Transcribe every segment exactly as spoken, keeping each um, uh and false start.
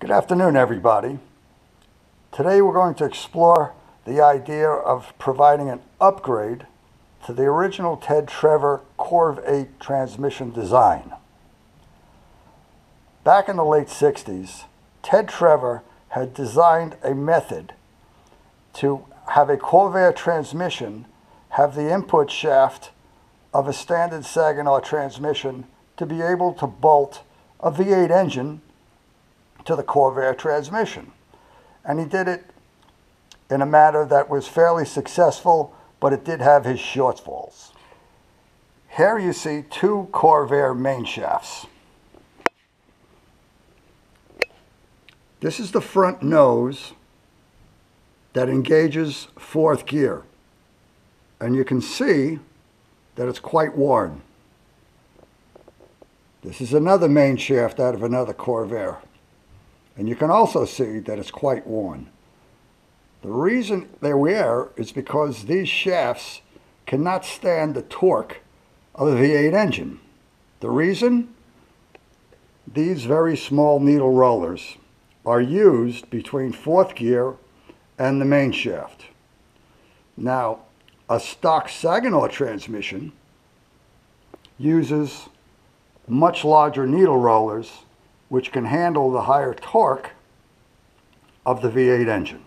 Good afternoon, everybody. Today we're going to explore the idea of providing an upgrade to the original Ted Trevor Corv eight transmission design. Back in the late sixties, Ted Trevor had designed a method to have a Corvair transmission have the input shaft of a standard Saginaw transmission to be able to bolt a V eight engine to the Corvair transmission. And he did it in a manner that was fairly successful, but it did have his shortfalls. Here you see two Corvair main shafts. This is the front nose that engages fourth gear. And you can see that it's quite worn. This is another main shaft out of another Corvair. And you can also see that it's quite worn. The reason they wear is because these shafts cannot stand the torque of a V eight engine. The reason? These very small needle rollers are used between fourth gear and the main shaft. Now, a stock Saginaw transmission uses much larger needle rollers, which can handle the higher torque of the V eight engine.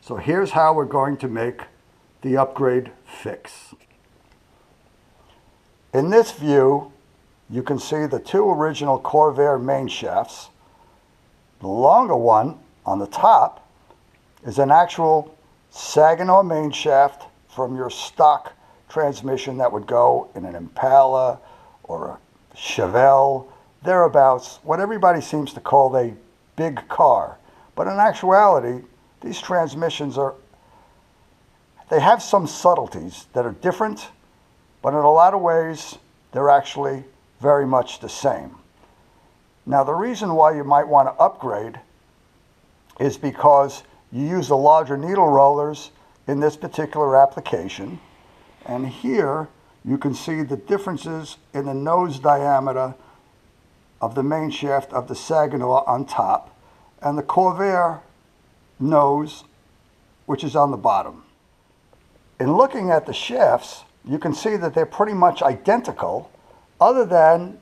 So here's how we're going to make the upgrade fix. In this view, you can see the two original Corvair main shafts. The longer one on the top is an actual Saginaw main shaft from your stock transmission that would go in an Impala or a Chevelle, thereabouts, what everybody seems to call a big car. But in actuality, these transmissions are, they have some subtleties that are different, but in a lot of ways, they're actually very much the same. Now, the reason why you might want to upgrade is because you use the larger needle rollers in this particular application. And here, you can see the differences in the nose diameter of the main shaft of the Saginaw on top and the Corvair nose, which is on the bottom. In looking at the shafts, you can see that they're pretty much identical, other than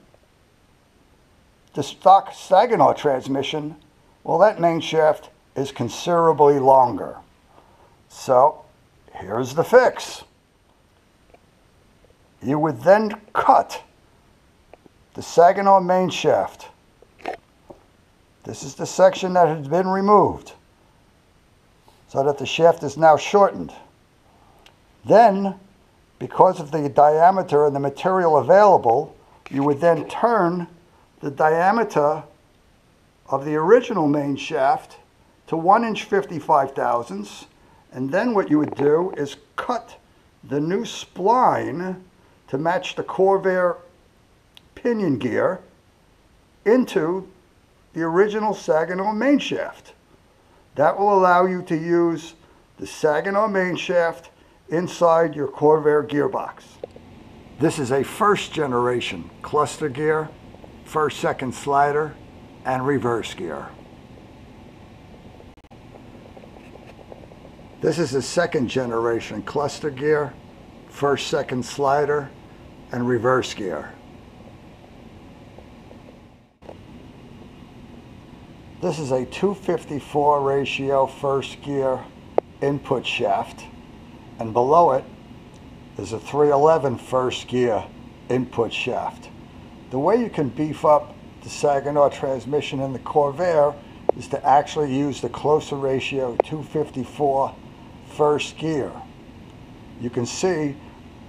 the stock Saginaw transmission, well, that main shaft is considerably longer. So here's the fix. You would then cut the Saginaw main shaft. This is the section that has been removed so that the shaft is now shortened. Then, because of the diameter and the material available, you would then turn the diameter of the original main shaft to one inch fifty-five thousandths, and then what you would do is cut the new spline to match the Corvair pinion gear into the original Saginaw main shaft. That will allow you to use the Saginaw main shaft inside your Corvair gearbox. This is a first generation cluster gear, first, second slider, and reverse gear. This is a second generation cluster gear, first, second slider, and reverse gear. This is a two fifty-four ratio first gear input shaft, and below it is a three eleven first gear input shaft. The way you can beef up the Saginaw transmission in the Corvair is to actually use the closer ratio two fifty-four first gear. You can see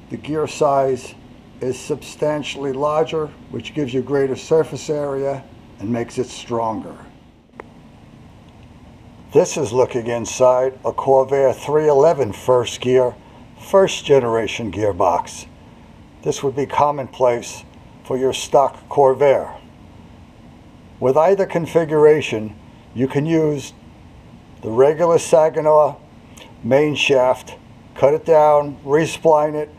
the gear size is substantially larger, which gives you greater surface area and makes it stronger. This is looking inside a Corvair three eleven first gear, first generation gearbox. This would be commonplace for your stock Corvair. With either configuration, you can use the regular Saginaw main shaft, cut it down, respline it,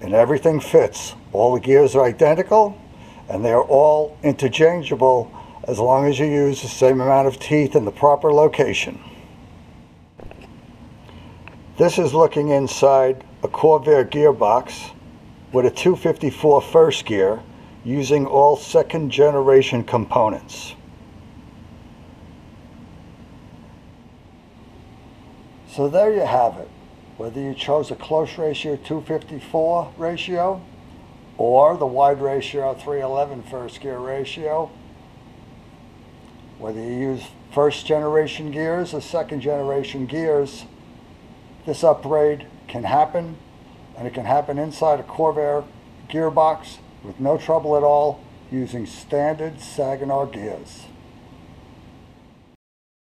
and everything fits. All the gears are identical, and they are all interchangeable as long as you use the same amount of teeth in the proper location. This is looking inside a Corvair gearbox with a two fifty-four first gear using all second generation components. So there you have it. Whether you chose a close ratio two fifty-four ratio or the wide ratio three eleven first gear ratio, whether you use first generation gears or second generation gears, this upgrade can happen, and it can happen inside a Corvair gearbox with no trouble at all using standard Saginaw gears.